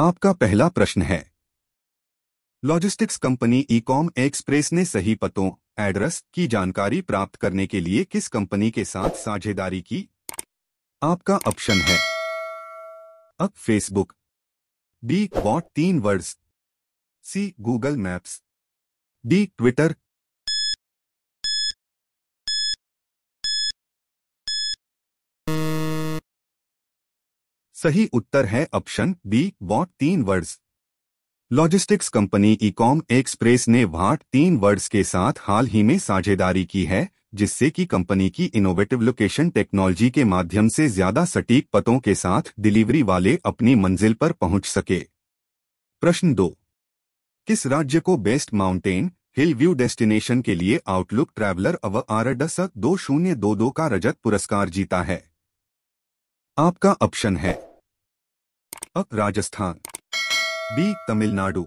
आपका पहला प्रश्न है, लॉजिस्टिक्स कंपनी ईकॉम एक्सप्रेस ने सही पतों एड्रेस की जानकारी प्राप्त करने के लिए किस कंपनी के साथ साझेदारी की? आपका ऑप्शन है A Facebook, B What3Words, C Google Maps, D Twitter. सही उत्तर है option B What3Words। Logistics company Ecom Express ने What3Words के साथ हाल ही में साझेदारी की है, जिससे कि कंपनी की इनोवेटिव लोकेशन टेक्नोलॉजी के माध्यम से ज्यादा सटीक पतों के साथ डिलीवरी वाले अपनी मंजिल पर पहुंच सके। प्रश्न 2, किस राज्य को best mountain hill view destination के लिए आउटलुक ट्रैवलर अवार्ड 2022 का रजत पुरस्कार जीता है? आपका ऑप्शन है A Rajasthan, B Tamil Nadu,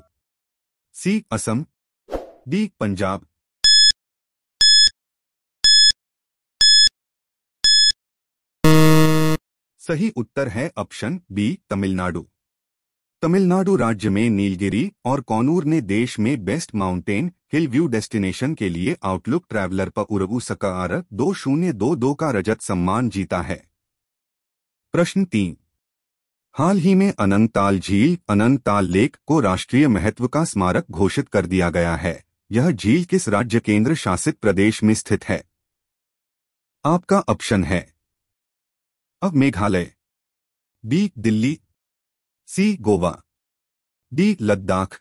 C Assam, D Punjab. सही उत्तर है ऑप्शन बी तमिलनाडु। तमिलनाडु राज्य में नीलगिरी और कन्नूर ने देश में best mountain hill view destination के लिए आउटलुक ट्रैवलर पर पुरस्कार 2022 का रजत सम्मान जीता है। प्रश्न 3, हाल ही में अनंतताल झील अनंतताल लेक को राष्ट्रीय महत्व का स्मारक घोषित कर दिया गया है। यह झील किस राज्य केंद्र शासित प्रदेश में स्थित है? आपका ऑप्शन है A Meghalaya, B Delhi, C Goa, D Ladakh.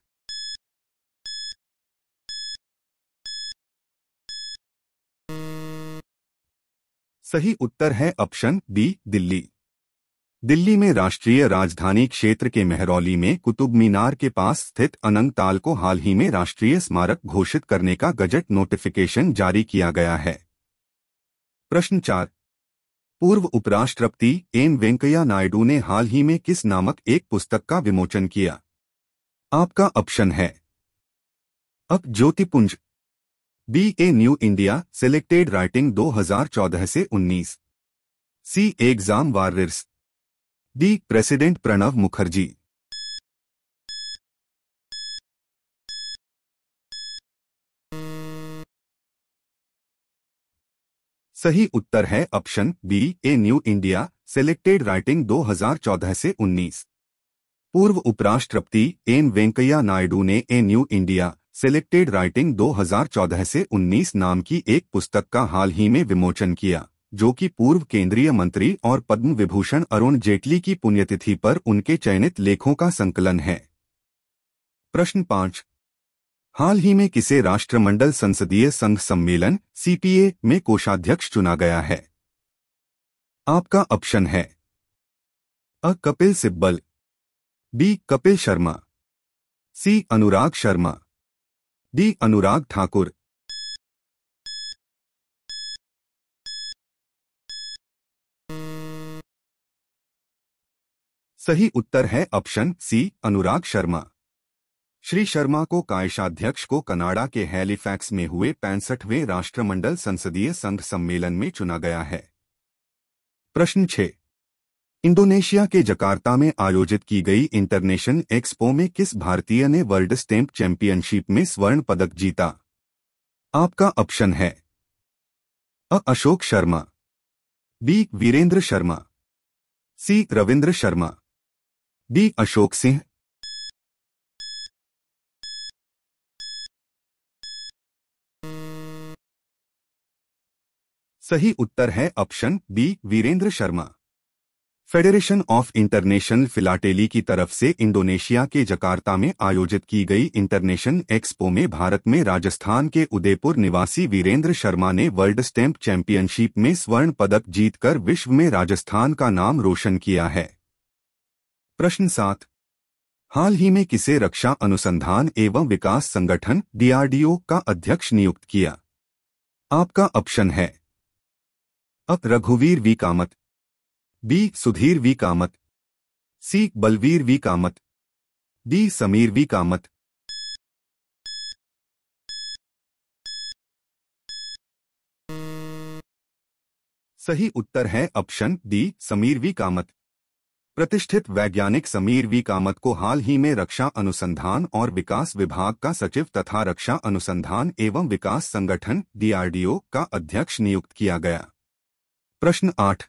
सही उत्तर है ऑप्शन बी दिल्ली। दिल्ली में राष्ट्रीय राजधानी क्षेत्र के मेहरौली में कुतुब मीनार के पास स्थित अनंतताल को हाल ही में राष्ट्रीय स्मारक घोषित करने का गजट नोटिफिकेशन जारी किया गया है। प्रश्न 4, पूर्व उपराष्ट्रपति एम वेंकैया नायडू ने हाल ही में किस नामक एक पुस्तक का विमोचन किया? आपका ऑप्शन है A Jyotipunj, B a new India selected writing 2014 से 19, C exam warriors, D president Pranab Mukherjee. सही उत्तर है option B a new India selected writing 2014 से 19। पूर्व उपराष्ट्रपति एम वेंकैया नायडू ने a new India selected writing 2014 से 19 नाम की एक पुस्तक का हाल ही में विमोचन किया, जो कि पूर्व केंद्रीय मंत्री और पद्म विभूषण अरुण जेटली की पुण्यतिथि पर उनके चयनित लेखों का संकलन है। प्रश्न 5, हाल ही में किसे राष्ट्रमंडल संसदीय संघ सम्मेलन (CPA) में कोषाध्यक्ष चुना गया है? आपका ऑप्शन है A Kapil Sibal, B Kapil Sharma, C Anurag Sharma, D Anurag Thakur. सही उत्तर है ऑप्शन सी अनुराग शर्मा। श्री शर्मा को कायशाध्यक्ष को कनाडा के हैलीफैक्स में हुए 65वें राष्ट्रमंडल संसदीय संघ सम्मेलन में चुना गया है। प्रश्न 6, इंडोनेशिया के जकार्ता में आयोजित की गई इंटरनेशनल एक्सपो में किस भारतीय ने वर्ल्ड स्टैम्प चैंपियनशिप में स्वर्ण पदक जीता? आपका ऑप्शन है A Ashok Sharma, B Virendra Sharma, C Ravindra Sharma, D Ashok Singh. सही उत्तर है option B Virendra Sharma. Federation of international philately की तरफ से इंडोनेशिया के जकार्ता में आयोजित की गई इंटरनेशनल एक्सपो में भारत में राजस्थान के उदयपुर निवासी वीरेंद्र शर्मा ने वर्ल्ड स्टैम्प चैंपियनशिप में स्वर्ण पदक जीतकर विश्व में राजस्थान का नाम रोशन किया है। प्रश्न 7, हाल ही में किसे रक्षा अनुसंधान एवं विकास संगठन (DRDO) का अध्यक्ष नियुक्त किया? आपका ऑप्शन है अ रघुवीर V Kamat, B Sudhir V Kamat, C Balveer V Kamat, D Sameer V Kamat. सही उत्तर है option D Sameer V Kamat. प्रतिष्ठित वैज्ञानिक समीर वी कामत को हाल ही में रक्षा अनुसंधान और विकास विभाग का सचिव तथा रक्षा अनुसंधान एवं विकास संगठन डीआरडीओ का अध्यक्ष नियुक्त किया गया। प्रश्न 8।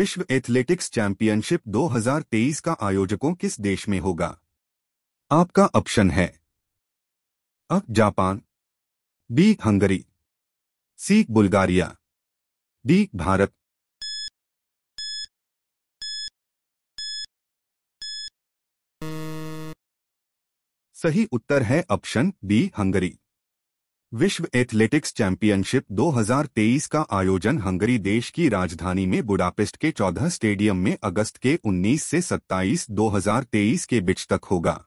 विश्व एथलेटिक्स चैंपियनशिप 2023 का आयोजकों किस देश में होगा? आपका ऑप्शन है A Japan, B Hungary, C Bulgaria, D Bharat. सही उत्तर है ऑप्शन बी हंगरी। विश्व एथलेटिक्स चैंपियनशिप 2023 का आयोजन हंगरी देश की राजधानी में बुडापेस्ट के 14 स्टेडियम में अगस्त के 19 से 27, 2023 के बीच तक होगा।